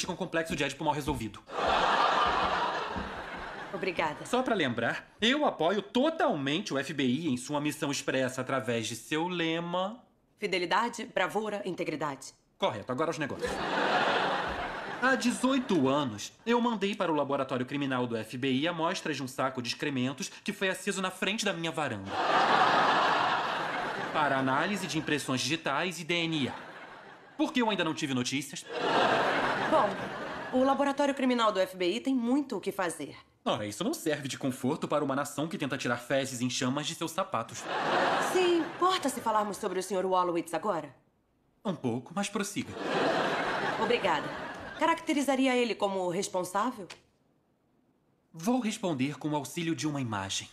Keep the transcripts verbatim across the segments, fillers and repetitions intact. tinha um complexo de édipo mal resolvido. Obrigada. Só pra lembrar, eu apoio totalmente o F B I em sua missão expressa através de seu lema... Fidelidade, bravura, integridade. Correto, agora os negócios. Há dezoito anos, eu mandei para o laboratório criminal do F B I amostras de um saco de excrementos que foi aceso na frente da minha varanda. Para análise de impressões digitais e D N A. Por que eu ainda não tive notícias? Bom, o laboratório criminal do F B I tem muito o que fazer. Ora, isso não serve de conforto para uma nação que tenta tirar fezes em chamas de seus sapatos. Se importa se falarmos sobre o senhor Wolowitz agora? Um pouco, mas prossiga. Obrigada. Caracterizaria ele como responsável? Vou responder com o auxílio de uma imagem.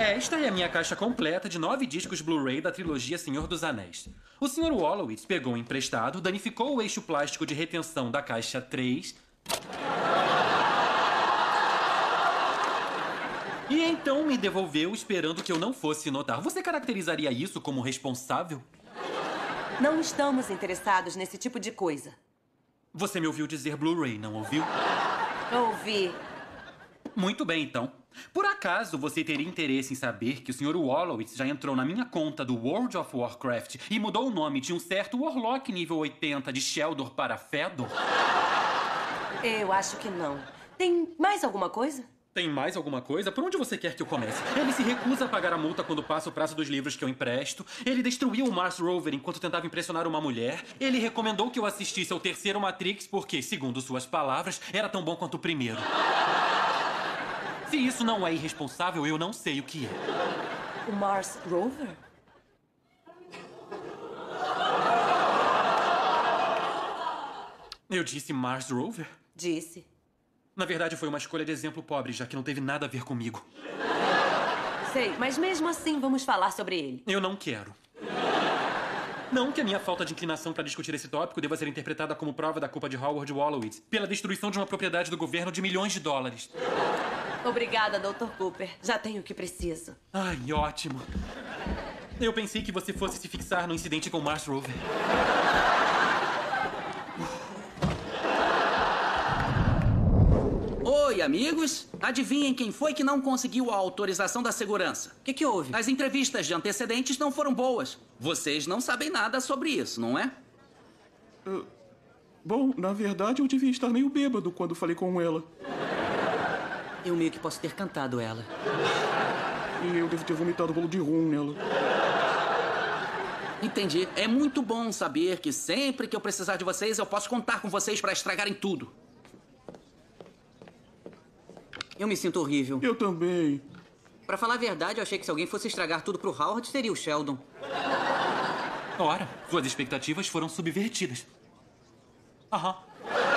Esta é a minha caixa completa de nove discos Blu-ray da trilogia Senhor dos Anéis. O senhor Wolowitz pegou emprestado, danificou o eixo plástico de retenção da caixa três... E então me devolveu esperando que eu não fosse notar. Você caracterizaria isso como responsável? Não estamos interessados nesse tipo de coisa. Você me ouviu dizer Blu-ray, não ouviu? Ouvi. Muito bem, então. Por acaso você teria interesse em saber que o senhor Wolowitz já entrou na minha conta do World of Warcraft e mudou o nome de um certo Warlock nível oitenta de Sheldor para Fedor? Eu acho que não. Tem mais alguma coisa? Tem mais alguma coisa? Por onde você quer que eu comece? Ele se recusa a pagar a multa quando passa o prazo dos livros que eu empresto. Ele destruiu o Mars Rover enquanto tentava impressionar uma mulher. Ele recomendou que eu assistisse ao terceiro Matrix porque, segundo suas palavras, era tão bom quanto o primeiro. Se isso não é irresponsável, eu não sei o que é. O Mars Rover? Eu disse Mars Rover? Disse. Na verdade, foi uma escolha de exemplo pobre, já que não teve nada a ver comigo. Sei, mas mesmo assim vamos falar sobre ele. Eu não quero. Não que a minha falta de inclinação para discutir esse tópico deva ser interpretada como prova da culpa de Howard Wolowitz pela destruição de uma propriedade do governo de milhões de dólares. Obrigada, doutor Cooper. Já tenho o que preciso. Ai, ótimo. Eu pensei que você fosse se fixar no incidente com o Mars Rover. Oi, amigos. Adivinhem quem foi que não conseguiu a autorização da segurança. O que que houve? As entrevistas de antecedentes não foram boas. Vocês não sabem nada sobre isso, não é? Uh, bom, na verdade, eu devia estar meio bêbado quando falei com ela. Eu meio que posso ter cantado ela. E eu devo ter vomitado bolo de rum nela. Entendi. É muito bom saber que sempre que eu precisar de vocês, eu posso contar com vocês para estragarem tudo. Eu me sinto horrível. Eu também. Pra falar a verdade, eu achei que se alguém fosse estragar tudo pro Howard, seria o Sheldon. Ora, suas expectativas foram subvertidas. Aham.